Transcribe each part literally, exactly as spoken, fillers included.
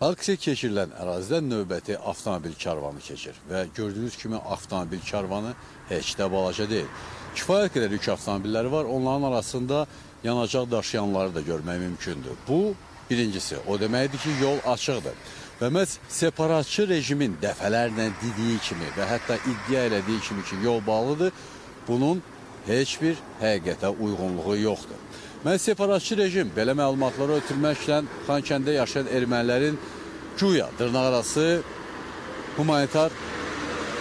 Parksi keçirilən ərazidən növbəti avtomobil karvanı keçir və gördüyünüz kimi avtomobil karvanı heç də balaca deyil. Kifayət qədər yük avtomobilləri var, onların arasında yanacaq daşıyanları da görmək mümkündür. Bu birincisi, o deməkdir ki, yol açıqdır. Və məhz separatçı rejimin dəfələrlə dediyi kimi və hətta iddia elədiyi kimi ki, yol bağlıdır, bunun heç bir həqiqətə uyğunluğu yoxdur. Məhz separatçı rejim belə məlumatları ötürməklə Xankəndə yaşayan ermənilərin güya dırnaqarası humanitar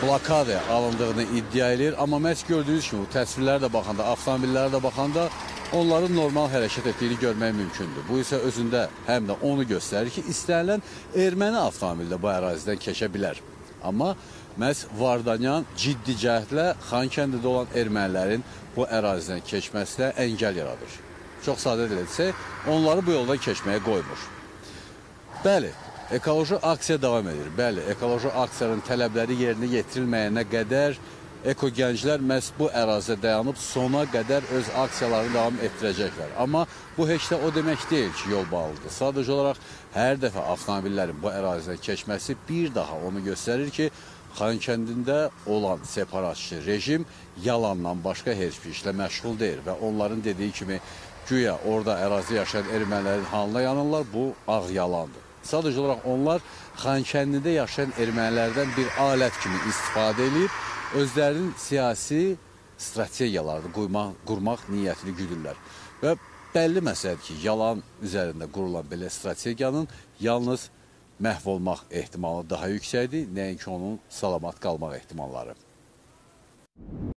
blokada alındığını iddia edir. Amma məhz gördüyünüz kimi, təsvirlərə də baxanda, avtomobillərə də baxanda onların normal hərəkət etdiyini görmək mümkündür. Bu isə özündə həm də onu göstərir ki, istənilən erməni avtomobili də bu ərazidən keçə bilər. Amma məhz Vardanyan ciddi cəhətlə Xankəndidə olan ermənilərin bu ərazidən keçməsinə əngəl yaradır. Çox sadə diləcə, onları bu yoldan keçməyə qoymur. Bəli, ekoloji aksiya davam edir. Bəli, ekoloji aksiyanın tələbləri yerinə yetirilməyənə qədər eko gənclər məhz bu ərazidə dayanıb sona qədər öz aksiyalarını davam etdirəcəklər. Amma bu heç də o demək deyil ki, yol bağlıdır. Sadəcə olaraq hər dəfə avtomobillərin bu ərazidən keçməsi bir daha onu göstərir ki, Xankəndində olan separatçı rejim yalandan başqa heç bir işlə məşğul deyil və onların dediyi kimi güya orada ərazi yaşayan ermənilərin halına yanırlar, bu ağ yalandır. Sadəcə olaraq onlar Xankəndində yaşayan ermənilərdən bir alət kimi istifadə edib, özlərinin siyasi strategiyalarını qurmaq, qurmaq niyyətini güdürlər. Və bəlli məsələdir ki, yalan üzərində qurulan belə strategiyanın yalnız məhv olmaq ehtimalı daha yüksəkdir, nəinki onun salamat qalmaq ehtimalları.